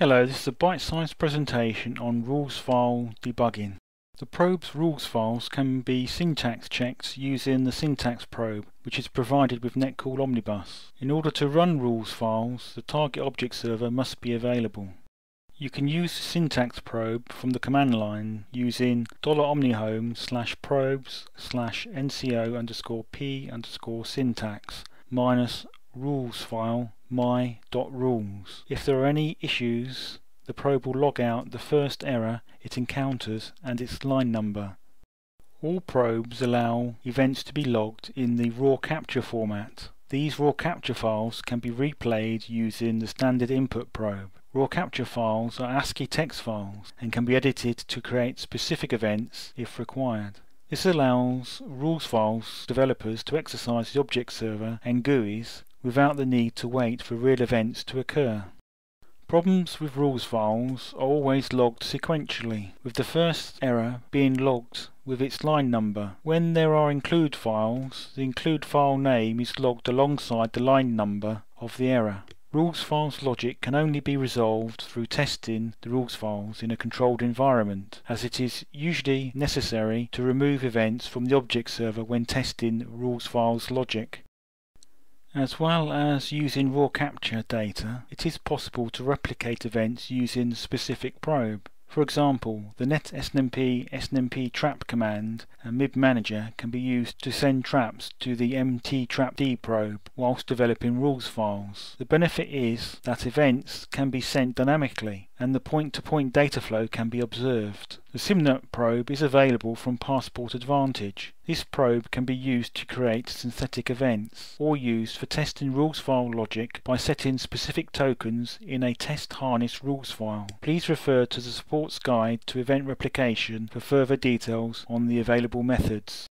Hello, this is a bite-sized presentation on rules file debugging. The probe's rules files can be syntax checked using the syntax probe, which is provided with Netcool Omnibus. In order to run rules files, the target object server must be available. You can use the syntax probe from the command line using $omnihome/probes/nco_p_syntax minus rules file my.rules. If there are any issues, the probe will log out the first error it encounters and its line number. All probes allow events to be logged in the raw capture format. These raw capture files can be replayed using the standard input probe. Raw capture files are ASCII text files and can be edited to create specific events if required. This allows rules files developers to exercise the object server and GUIs without the need to wait for real events to occur. Problems with rules files are always logged sequentially, with the first error being logged with its line number. When there are include files, the include file name is logged alongside the line number of the error. Rules files logic can only be resolved through testing the rules files in a controlled environment, as it is usually necessary to remove events from the object server when testing rules files logic. As well as using raw capture data, it is possible to replicate events using specific probe. For example, the net SNMP trap command and MIB manager can be used to send traps to the MT TrapD probe whilst developing rules files. The benefit is that events can be sent dynamically and the point-to-point data flow can be observed. The SimNet probe is available from Passport Advantage. This probe can be used to create synthetic events or used for testing rules file logic by setting specific tokens in a test harness rules file. Please refer to the support's guide to event replication for further details on the available methods.